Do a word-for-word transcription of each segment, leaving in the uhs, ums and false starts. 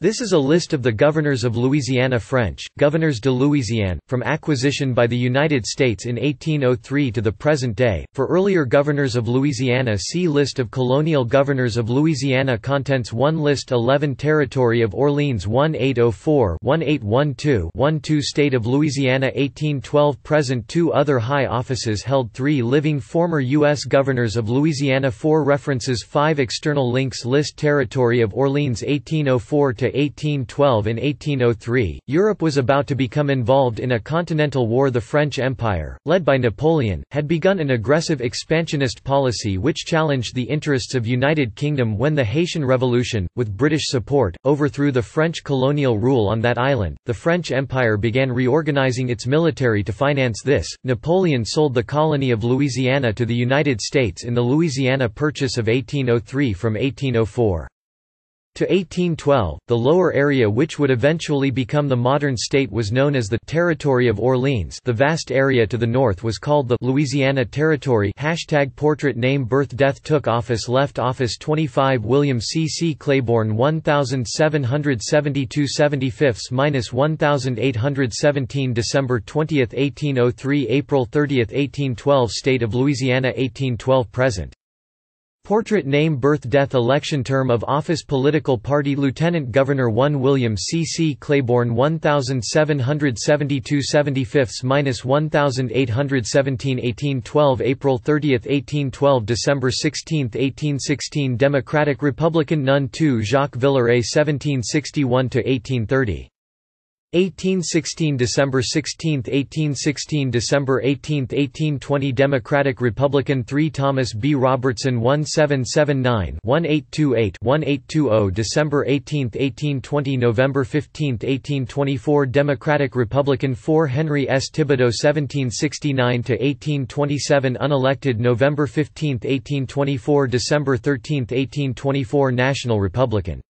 This is a list of the governors of Louisiana. French, Gouverneurs de Louisiane, from acquisition by the United States in eighteen oh three to the present day. For earlier governors of Louisiana, see List of colonial governors of Louisiana. Contents one List eleven Territory of Orleans eighteen oh four to eighteen twelve to twelve State of Louisiana eighteen twelve present two Other high offices held three Living former U S governors of Louisiana four References five External links List Territory of Orleans eighteen oh four to eighteen twelve In eighteen oh three, Europe was about to become involved in a continental war. The French Empire, led by Napoleon, had begun an aggressive expansionist policy which challenged the interests of United Kingdom when the Haitian Revolution, with British support, overthrew the French colonial rule on that island. The French Empire began reorganizing its military to finance this. Napoleon sold the colony of Louisiana to the United States in the Louisiana Purchase of eighteen oh three. From eighteen oh four. To eighteen twelve, the lower area which would eventually become the modern state was known as the Territory of Orleans. The vast area to the north was called the Louisiana Territory. Hashtag portrait name birth death took office left office twenty-five William C. C. Claiborne seventeen seventy-two seventy-five to eighteen seventeen December twentieth eighteen oh three April thirtieth eighteen twelve State of Louisiana eighteen twelve present. Portrait name birth death election term of office political party Lieutenant Governor one William C. C. Claiborne seventeen seventy-two seventy-five to eighteen seventeen April thirtieth eighteen twelve December sixteenth eighteen sixteen Democratic Republican none two Jacques Villaray seventeen sixty-one to eighteen thirty eighteen sixteen December sixteenth eighteen sixteen December eighteenth eighteen twenty Democratic Republican three Thomas B. Robertson seventeen seventy-nine to eighteen twenty-eight to eighteen twenty December eighteenth eighteen twenty November fifteenth eighteen twenty-four Democratic Republican four Henry S. Thibodaux seventeen sixty-nine to eighteen twenty-seven Unelected November fifteenth eighteen twenty-four December thirteenth eighteen twenty-four National Republican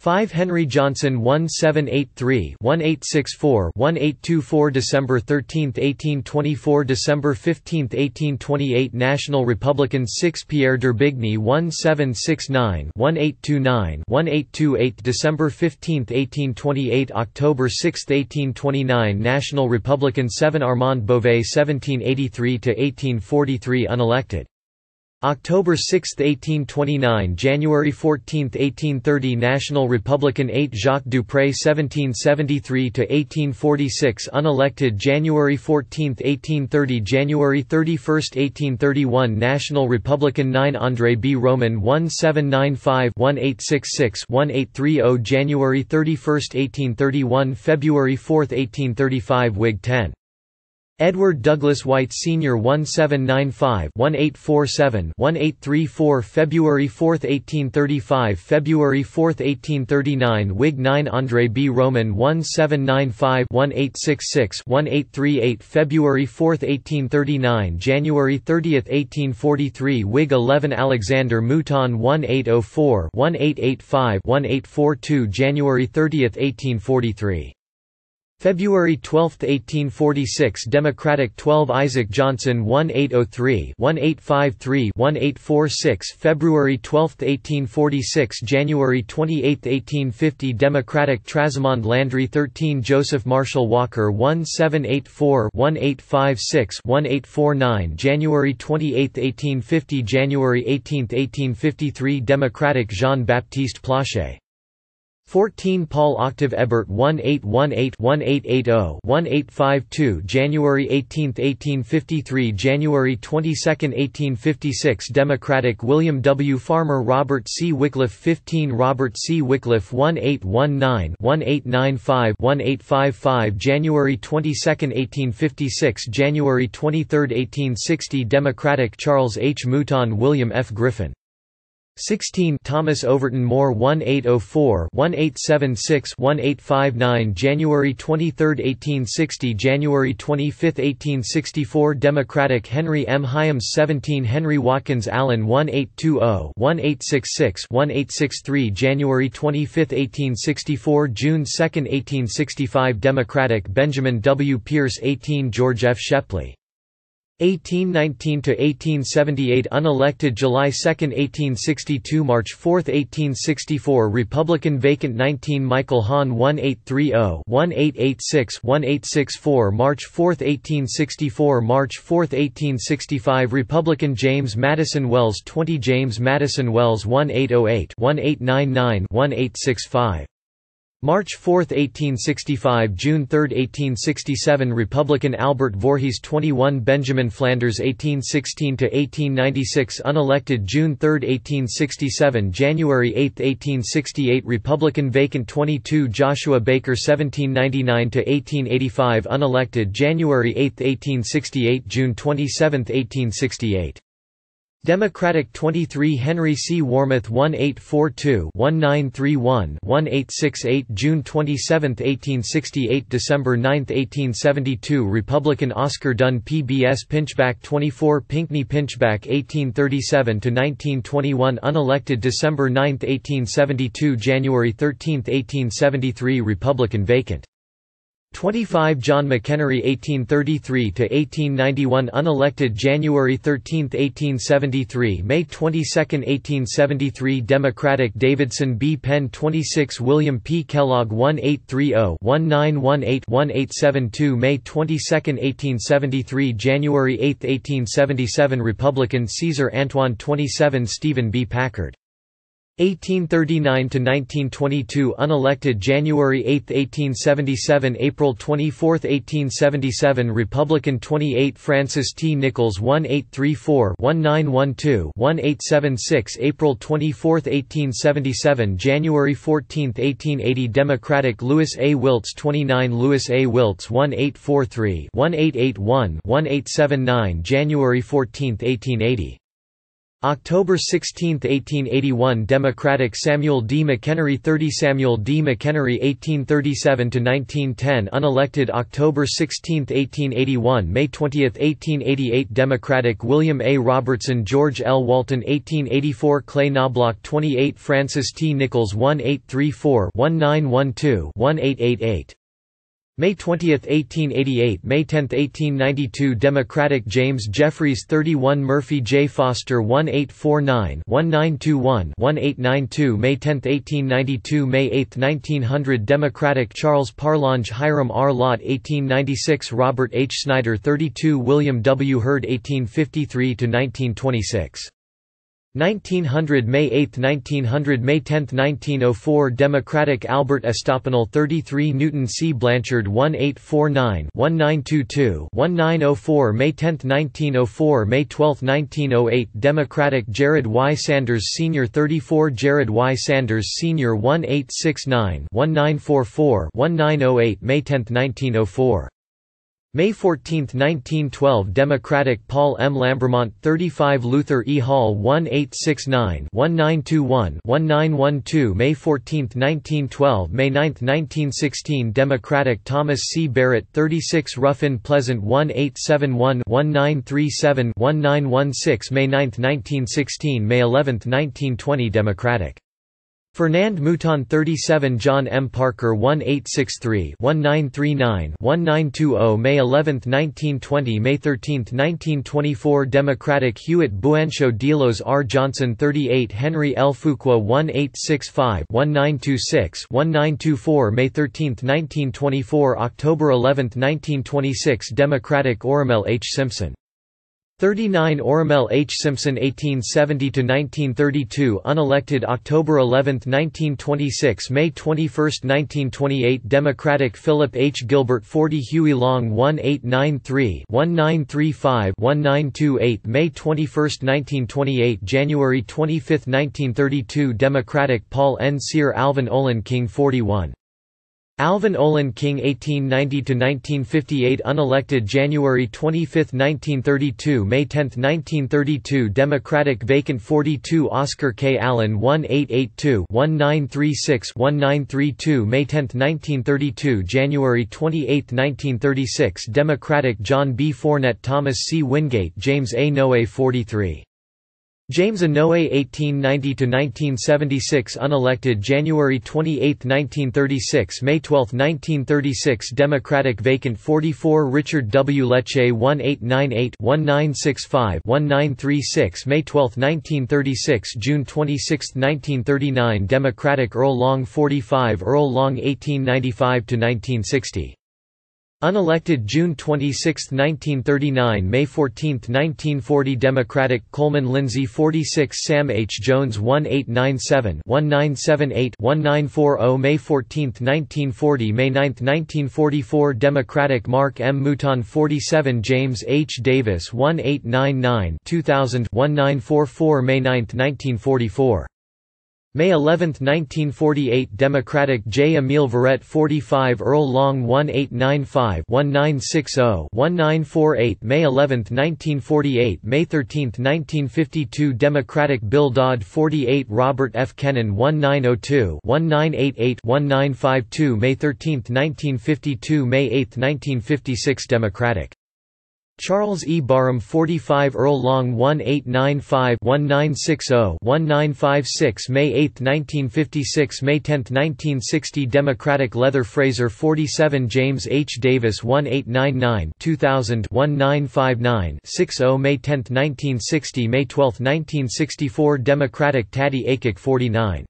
five Henry Johnson seventeen eighty-three to eighteen sixty-four to eighteen twenty-four December thirteenth eighteen twenty-four December fifteenth eighteen twenty-eight National Republican six Pierre Derbigny seventeen sixty-nine to eighteen twenty-nine to eighteen twenty-eight December fifteenth eighteen twenty-eight October sixth eighteen twenty-nine National Republican seven Armand Beauvais seventeen eighty-three to eighteen forty-three Unelected October sixth eighteen twenty-nine January fourteenth eighteen thirty National Republican eight Jacques Dupré seventeen seventy-three to eighteen forty-six Unelected January fourteenth eighteen thirty January thirty-first eighteen thirty-one National Republican nine André B. Roman seventeen ninety-five to eighteen sixty-six to eighteen thirty January thirty-first eighteen thirty-one February fourth eighteen thirty-five Whig ten Edward Douglas White Senior seventeen ninety-five to eighteen forty-seven to eighteen thirty-four February fourth eighteen thirty-five February fourth eighteen thirty-nine Whig nine André B. Roman seventeen ninety-five to eighteen sixty-six to eighteen thirty-eight February fourth eighteen thirty-nine January thirtieth eighteen forty-three Whig eleven Alexander Mouton eighteen oh four to eighteen eighty-five to eighteen forty-two January thirtieth eighteen forty-three February twelfth eighteen forty-six Democratic twelve Isaac Johnson eighteen oh three to eighteen fifty-three to eighteen forty-six February twelfth eighteen forty-six January twenty-eighth eighteen fifty Democratic Trasimond Landry thirteen Joseph Marshall Walker seventeen eighty-four to eighteen fifty-six to eighteen forty-nine January twenty-eighth eighteen fifty January eighteenth eighteen fifty-three Democratic Jean-Baptiste Plaché fourteen Paul Octave Ebert eighteen eighteen to eighteen eighty to eighteen fifty-two January eighteenth eighteen fifty-three January twenty-second eighteen fifty-six Democratic William W. Farmer Robert C. Wickliffe fifteen Robert C. Wickliffe eighteen nineteen to eighteen ninety-five to eighteen fifty-five January twenty-second eighteen fifty-six January twenty-third eighteen sixty Democratic Charles H. Mouton William F. Griffin sixteen Thomas Overton Moore eighteen oh four to eighteen seventy-six to eighteen fifty-nine January twenty-third, eighteen sixty January twenty-fifth, eighteen sixty-four Democratic Henry M. Hyams seventeen Henry Watkins Allen eighteen twenty to eighteen sixty-six to eighteen sixty-three January twenty-fifth, eighteen sixty-four June second, eighteen sixty-five Democratic Benjamin W. Pierce eighteen George F. Shepley eighteen nineteen to eighteen seventy-eight unelected July second, eighteen sixty-two March fourth, eighteen sixty-four Republican vacant nineteen Michael Hahn eighteen thirty to eighteen eighty-six to eighteen sixty-four March fourth, eighteen sixty-four March fourth, eighteen sixty-five Republican James Madison Wells twenty James Madison Wells eighteen oh eight to eighteen ninety-nine to eighteen sixty-five March fourth, eighteen sixty-five June third, eighteen sixty-seven Republican Albert Voorhees twenty-one Benjamin Flanders eighteen sixteen to eighteen ninety-six unelected June third, eighteen sixty-seven January eighth, eighteen sixty-eight Republican vacant twenty-two Joshua Baker seventeen ninety-nine to eighteen eighty-five unelected January eighth, eighteen sixty-eight June twenty-seventh, eighteen sixty-eight Democratic twenty-three Henry C. Warmoth eighteen forty-two to eighteen thirty-one to eighteen sixty-eight June twenty-seventh, eighteen sixty-eight December ninth, eighteen seventy-two Republican Oscar Dunn P B S Pinchback twenty-four Pinckney Pinchback eighteen thirty-seven to nineteen twenty-one unelected December ninth, eighteen seventy-two January thirteenth, eighteen seventy-three Republican vacant twenty-five John McEnery eighteen thirty-three to eighteen ninety-one unelected January thirteenth, eighteen seventy-three May twenty-second, eighteen seventy-three Democratic Davidson B. Penn twenty-six William P. Kellogg eighteen thirty to eighteen eighteen to eighteen seventy-two May twenty-second, eighteen seventy-three January eighth, eighteen seventy-seven Republican Cesar Antoine twenty-seven Stephen B. Packard eighteen thirty-nine to nineteen twenty-two unelected January eighth, eighteen seventy-seven April twenty-fourth, eighteen seventy-seven Republican twenty-eight Francis T. Nichols eighteen thirty-four to eighteen twelve to eighteen seventy-six April twenty-fourth, eighteen seventy-seven January fourteenth, eighteen eighty Democratic Louis A. Wiltz twenty-nine Louis A. Wiltz eighteen forty-three to eighteen eighty-one to eighteen seventy-nine January fourteenth, eighteen eighty October sixteenth, eighteen eighty-one Democratic Samuel D. McEnery thirty Samuel D. McEnery eighteen thirty-seven to nineteen ten unelected October sixteenth, eighteen eighty-one May twentieth, eighteen eighty-eight Democratic William A. Robertson George L. Walton eighteen eighty-four Clay Knobloch twenty-eight Francis T. Nichols eighteen thirty-four to eighteen twelve to eighteen eighty-eight May twentieth, eighteen eighty-eight May tenth, eighteen ninety-two Democratic James Jeffries thirty-one Murphy J. Foster eighteen forty-nine to eighteen twenty-one to eighteen ninety-two May tenth, eighteen ninety-two May eighth, nineteen hundred Democratic Charles Parlange Hiram R. Lott eighteen ninety-six Robert H. Snyder thirty-two William W. Hurd eighteen fifty-three to nineteen twenty-six nineteen hundred May eighth, nineteen hundred May tenth, nineteen oh four Democratic Albert Estopanel thirty-three Newton C. Blanchard eighteen forty-nine to nineteen twenty-two to eighteen oh four May tenth, nineteen oh four May twelfth, nineteen oh eight Democratic Jared Y. Sanders Senior thirty-four Jared Y. Sanders Senior eighteen sixty-nine to nineteen forty-four to nineteen oh eight May tenth, nineteen oh four May fourteenth, nineteen twelve Democratic Paul M. Lambremont thirty-five Luther E. Hall eighteen sixty-nine to nineteen twenty-one to eighteen twelve May fourteenth, nineteen twelve May ninth, nineteen sixteen Democratic Thomas C. Barrett thirty-six Ruffin Pleasant eighteen seventy-one to nineteen thirty-seven nineteen sixteen May ninth, nineteen sixteen May eleventh, nineteen twenty Democratic Fernand Mouton thirty-seven John M. Parker eighteen sixty-three to nineteen thirty-nine to nineteen twenty May eleventh, nineteen twenty May thirteenth, nineteen twenty-four Democratic Hewitt Buencho Delos R. Johnson thirty-eight Henry L. Fuqua eighteen sixty-five to nineteen twenty-six to nineteen twenty-four May thirteenth, nineteen twenty-four October eleventh, nineteen twenty-six Democratic Oramel H. Simpson thirty-nine Oramel H. Simpson eighteen seventy to nineteen thirty-two unelected October eleventh, nineteen twenty-six May twenty-first, nineteen twenty-eight Democratic Philip H. Gilbert forty Huey Long eighteen ninety-three to nineteen thirty-five to nineteen twenty-eight May twenty-first, nineteen twenty-eight January twenty-fifth, nineteen thirty-two Democratic Paul N. Cyr Alvin Olin King forty-one Alvin Olin King eighteen ninety to nineteen fifty-eight unelected January twenty-fifth nineteen thirty-two May tenth nineteen thirty-two Democratic vacant forty-two Oscar K. Allen eighteen eighty-two to nineteen thirty-six May tenth nineteen thirty-two January twenty-eighth nineteen thirty-six Democratic John B. Fournette Thomas C. Wingate James A. Noe forty-three James A. Noe eighteen ninety to nineteen seventy-six unelected January twenty-eighth nineteen thirty-six May twelfth nineteen thirty-six Democratic vacant forty-four Richard W. Lecce eighteen ninety-eight to nineteen sixty-five to nineteen thirty-six May twelfth nineteen thirty-six June twenty-sixth nineteen thirty-nine Democratic Earl Long forty-five Earl Long eighteen ninety-five to nineteen sixty unelected June twenty-sixth nineteen thirty-nine May fourteenth nineteen forty Democratic Coleman Lindsay forty-six Sam H. Jones eighteen ninety-seven to nineteen seventy-eight to nineteen forty May fourteenth nineteen forty May ninth nineteen forty-four Democratic Mark M. Mouton forty-seven James H. Davis eighteen ninety-nine to two thousand to nineteen forty-four May ninth nineteen forty-four May eleventh nineteen forty-eight Democratic J. Emile Verrett forty-five Earl Long eighteen ninety-five to nineteen sixty to nineteen forty-eight May eleventh nineteen forty-eight May thirteenth nineteen fifty-two Democratic Bill Dodd forty-eight Robert F. Kennan eighteen oh two to nineteen eighty-eight to nineteen fifty-two May thirteenth nineteen fifty-two May eighth nineteen fifty-six Democratic Charles E. Barham forty-five Earl Long eighteen ninety-five to nineteen sixty to nineteen fifty-six May eighth nineteen fifty-six May tenth nineteen sixty Democratic Leather Fraser forty-seven James H. Davis eighteen ninety-nine to two thousand to nineteen fifty-nine to sixty May tenth nineteen sixty May twelfth nineteen sixty-four Democratic Taddy Akik forty-nine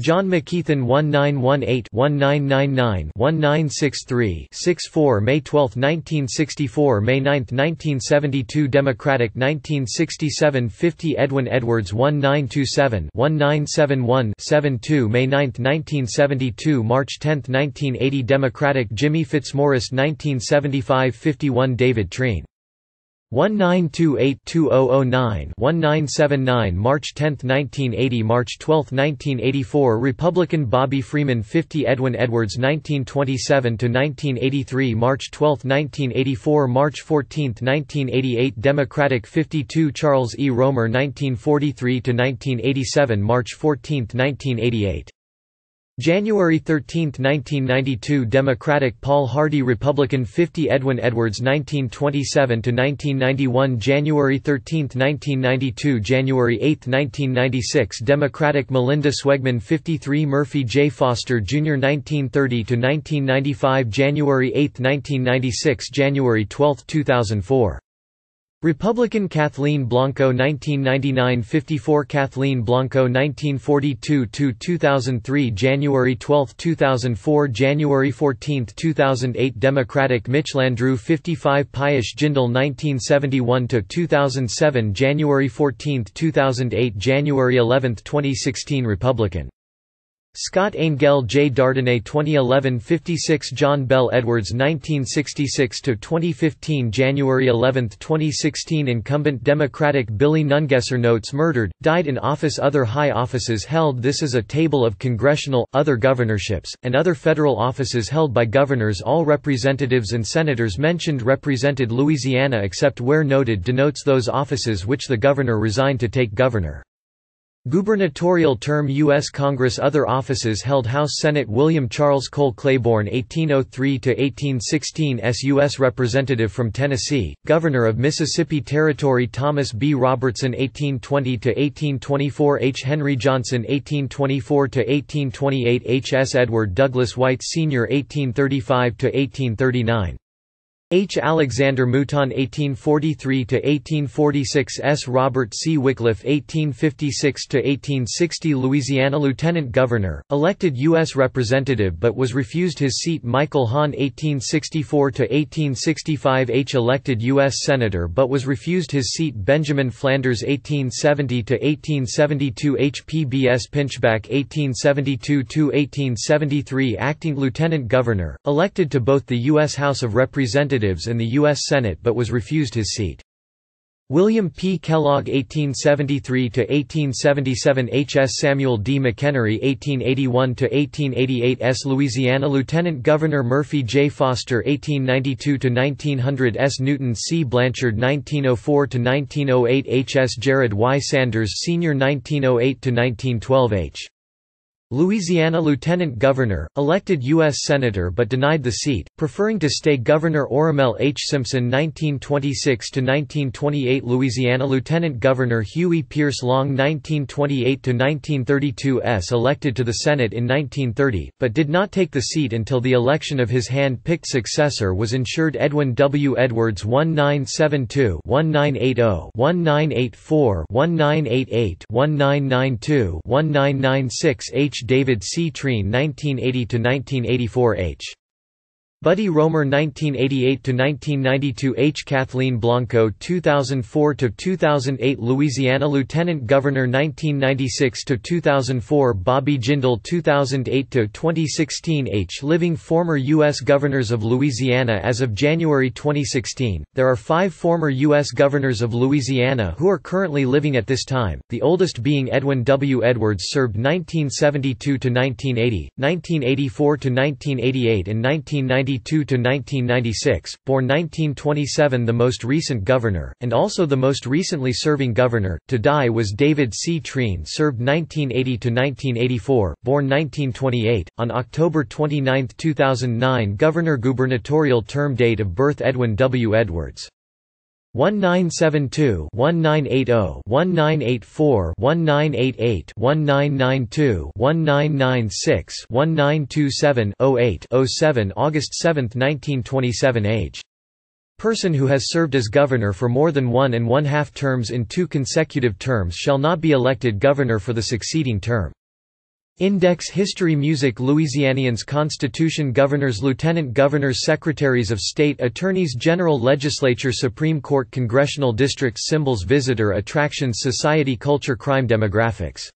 John McKeithen eighteen nineteen to nineteen ninety-nine to nineteen sixty-three to sixty-four May twelfth nineteen sixty-four May ninth nineteen seventy-two Democratic nineteen sixty-seven to fifty Edwin Edwards eighteen twenty-seven to nineteen seventy-one to seventy-two May ninth nineteen seventy-two March tenth nineteen eighty Democratic Jimmy Fitzmaurice nineteen seventy-five to fifty-one David Treen eighteen twenty-eight to two thousand nine to nineteen seventy-nine March tenth nineteen eighty March twelfth nineteen eighty-four Republican Bobby Freeman fifty Edwin Edwards nineteen twenty-seven to nineteen eighty-three March twelfth nineteen eighty-four March fourteenth nineteen eighty-eight Democratic fifty-two Charles E. Roemer nineteen forty-three to nineteen eighty-seven March fourteenth nineteen eighty-eight January thirteenth nineteen ninety-two Democratic Paul Hardy Republican fifty Edwin Edwards nineteen twenty-seven to nineteen ninety-one January thirteenth nineteen ninety-two January eighth nineteen ninety-six Democratic Melinda Swegman fifty-three Murphy J. Foster Junior nineteen thirty to nineteen ninety-five January eighth nineteen ninety-six January twelfth two thousand four Republican Kathleen Blanco nineteen ninety-nine to fifty-four Kathleen Blanco nineteen forty-two to two thousand three January twelfth two thousand four January fourteenth two thousand eight Democratic Mitch Landrieu fifty-five Piyush Jindal nineteen seventy-one to two thousand seven January fourteenth two thousand eight January eleventh twenty sixteen Republican Scott Angell J. Dardenay twenty eleven to fifty-six John Bell Edwards nineteen sixty-six to twenty fifteen January eleventh twenty sixteen Incumbent Democratic Billy Nungesser Notes murdered, died in office Other high offices held This is a table of congressional, other governorships, and other federal offices held by governors All representatives and senators mentioned represented Louisiana except where noted denotes those offices which the governor resigned to take governor. Gubernatorial term U S Congress Other offices held House Senate William Charles Cole Claiborne eighteen oh three to eighteen sixteen as U S Representative from Tennessee, Governor of Mississippi Territory Thomas B. Robertson eighteen twenty to eighteen twenty-four H. Henry Johnson eighteen twenty-four to eighteen twenty-eight H. S. Edward Douglas White Senior eighteen thirty-five to eighteen thirty-nine H. Alexander Mouton eighteen forty-three to eighteen forty-six S. Robert C. Wickliffe eighteen fifty-six to eighteen sixty Louisiana Lieutenant Governor, elected U S Representative but was refused his seat Michael Hahn eighteen sixty-four to eighteen sixty-five H. Elected U S Senator but was refused his seat Benjamin Flanders eighteen seventy to eighteen seventy-two H. P B S Pinchback eighteen seventy-two to eighteen seventy-three Acting Lieutenant Governor, elected to both the U S House of Representatives and the U S Senate but was refused his seat. William P. Kellogg eighteen seventy-three to eighteen seventy-seven, H S Samuel D. McEnery eighteen eighty-one to eighteen eighty-eight, S Louisiana Lieutenant Governor Murphy J. Foster eighteen ninety-two to nineteen hundred, S Newton C. Blanchard nineteen oh four to nineteen oh eight, H. S Jared Y. Sanders Senior nineteen oh eight to nineteen twelve, H. Louisiana Lieutenant Governor, elected U S Senator but denied the seat, preferring to stay Governor Oramel H. Simpson nineteen twenty-six to nineteen twenty-eight, Louisiana Lieutenant Governor Huey Pierce Long nineteen twenty-eight to nineteen thirty-two, S. elected to the Senate in nineteen thirty, but did not take the seat until the election of his hand-picked successor was ensured, Edwin W. Edwards nineteen seventy-two to nineteen eighty, nineteen eighty-four, nineteen eighty-eight, nineteen ninety-two, nineteen ninety-six, H. David C. Treen nineteen eighty to nineteen eighty-four, H. Buddy Roemer nineteen eighty-eight to nineteen ninety-two, H. Kathleen Blanco two thousand four to two thousand eight, Louisiana Lieutenant Governor nineteen ninety-six to two thousand four, Bobby Jindal two thousand eight to twenty sixteen, H. Living former U S Governors of Louisiana as of January twenty sixteen. There are five former U S Governors of Louisiana who are currently living at this time, the oldest being Edwin W. Edwards, served nineteen seventy-two to nineteen eighty, nineteen eighty-four to nineteen eighty-eight, and nineteen ninety-two to nineteen ninety-six, born nineteen twenty-seven, the most recent governor, and also the most recently serving governor to die was David C. Treen, served nineteen eighty to nineteen eighty-four, born nineteen twenty-eight. On October twenty-ninth two thousand nine, governor gubernatorial term, date of birth Edwin W. Edwards. nineteen seventy-two to nineteen eighty, nineteen eighty-four to nineteen eighty-eight, nineteen ninety-two to nineteen ninety-six, nineteen twenty-seven to oh eight to oh seven, August seventh nineteen twenty-seven, age. Person who has served as governor for more than one and one-half terms in two consecutive terms shall not be elected governor for the succeeding term. Index History Music. Louisianians, Constitution, Governors, Lieutenant Governors, Secretaries of State, Attorneys General, Legislature, Supreme Court, Congressional Districts, Symbols, Visitor Attractions, Society, Culture, Crime, Demographics.